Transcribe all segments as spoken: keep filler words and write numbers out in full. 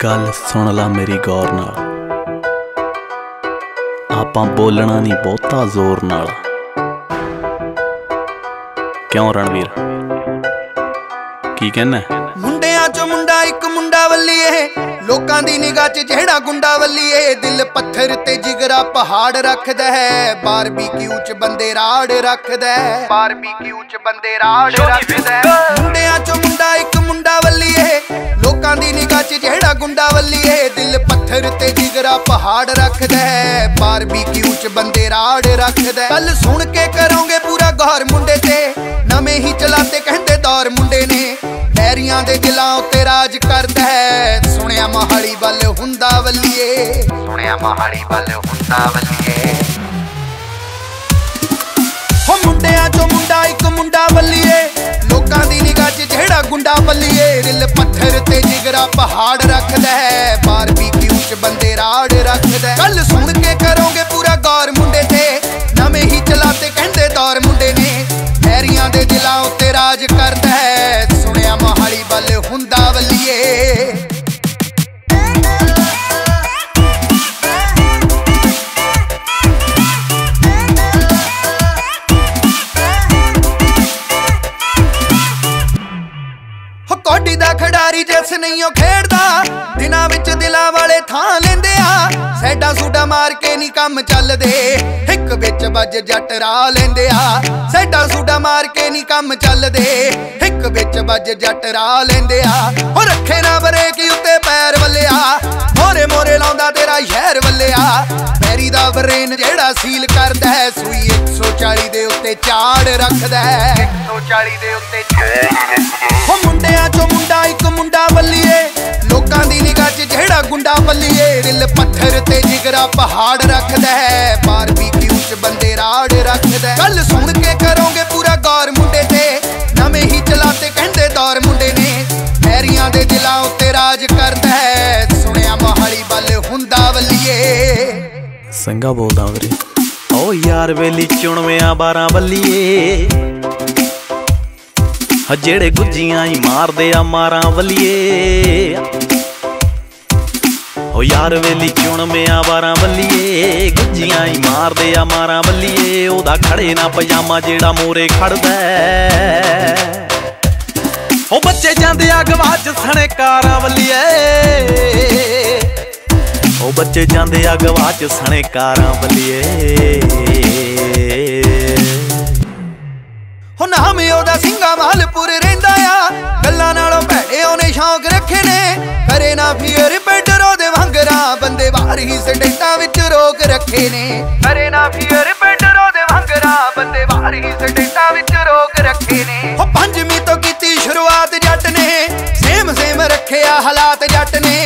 गल सुन ला मेरी गौर नाल, आपां बोलना नहीं बहुता जोर नाल। क्यों रणवीर, की कहना है? मुंडियां चो मुंडा एक मुंडा वल्ली है, लोकां दी निगाह च जेहड़ा गुंडा वल्लीए। दिल पत्थर ते जिगरा पहाड़ रखदा है, बारबीक्यू च बंदे राड़ रखदा है, बारबीक्यू च बंदे राड़ रखदा है। मुंडियां चो मुंडा एक मुंडा वल्लीए, लोकां दी निगाह च जेहड़ा गुंडा वल्लीए। दिल पत्थर ते जिगरा पहाड़ रखदा है, बारबीक्यू च बंदे राड़ रखदा है। कल सुन के करोगे पूरा गौर मुंडे ते, नवें ही चलाते कहंदे दौर मुंडे ने। लहरियां दे दिलां उत्ते राज करदा है, सुनिया महाड़ी वाले हुंदा वल्लीए, सुनिया महाड़ी वाले हुंदा वल्लीए। हो मुंडियां चो मुंडा एक मुंडा वल्लीए, लोकां दी निगाह च जेहड़ा गुंडा वल्लीए। दिल पत्थर ते जिगरा पहाड़ रखदा है, बारबीक्यू च बंदे राड़ रखदा है। कल सुन के करोगे पूरा गौर मुंडे ते, नवें ही चलाते कहंदे दौर मुंडे ने। लहरियां दे दिलां उत्ते राज करदा है, सुनिया महाड़ी वाले हुंदा वल्लीए। कोडी दा खिडारी जिस नहीं ओ खेड़दा, दिना विच दिला वाले थां लेंदे आ। सैडा सूडा मार के नहीं कम चलदे, हिक विच वज जट रा लेंदे आ। सैडा सूडा मार के नहीं कम चलदे, हिक विच वज जट रा लेंदे आ। हो रखे ना ब्रेक उत्ते पैर वल्लिया, मोरे मोरे लाउंदा तेरा शहर वल्लिया। पैरी दा ब्रेन जेड़ा सील करदा है, सूई एक सौ चाली दे उत्ते चाड़ रखदा है, एक सौ चाली दे उत्ते चाड़। मुंडियां चो मुंडा एक मुंडा वल्लीए, लोकां दी निगाह च जेहड़ा गुंडा वल्लीए। दिल पत्थर ते जिगरा पहाड़ रखदा है, बारबीक्यू च बंदे राड़ रखदा है। कल सुन के करोगे पूरा गौर मुंडे ते, नवें ही चलाते कहंदे दौर मुंडे ने। लहरियां दे दिलां उत्ते राज करदा है, सुनिया महाड़ी वाले हुंदा वल्लीए। संगा बोलदा वीरे। ओ यार वेली चुणवियां बारां वल्लीए, जेड़े गुज्जियां ही मार दे आ मारा वल्लीए। ओ यार वेली चुण में आ बारा वल्लीए, गुज्जियां ही मार दे आ मारा वल्लीए। ओदा खड़े ना पजामा जेड़ा मोरे खड़दा है, ओ बच्चे जांदे आ गवाच सने कारा वल्लीए। ओ बच्चे जांदे आ गवाच सने कारा वल्लीए। हो नाम ओदा सिंगा मालपुर रेंदा आ, गल्लां नालों भैड़े ओने शौक रखे ने। करे ना फियर पेडरो दे वांगरा, बंदे बाहर ही सडेटां विच रोक रखे ने। करे ना फियर पेडरो दे वांगरा, बंदे बाहर ही सडेटां विच रोक रखे ने। हो पंजवीं तो कीती शुरुआत जट ने, सेम सेम रखे आ हालात जट ने।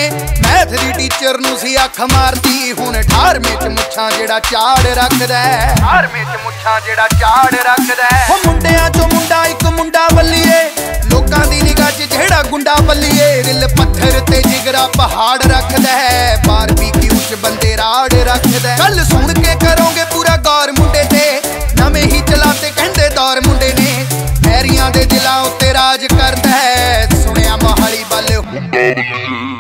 मैथ दी टीचर नूं सी अख मारदी, हुण अठारहवें च मुच्छां जेड़ा चाड़ रखदा है, अठारहवें च मुच्छां जेड़ा चाड़ रखदा है। मुंडे चो मुंडा एक मुंडा वल्लीए, लोकां दी निगाह च जेहड़ा गुंडा वल्लीए। दिल पत्थर ते जिगरा पहाड़ रखदा है, बारबीक्यू च बंदे राड़ रखदा है। कल सुन के करोगे पूरा गौर मुंडे ते, नवें ही चलाते कहंदे दौर मुंडे ने। लहरियां दे दिलां उत्ते राज करदा है, सुनिया महाड़ी वाले।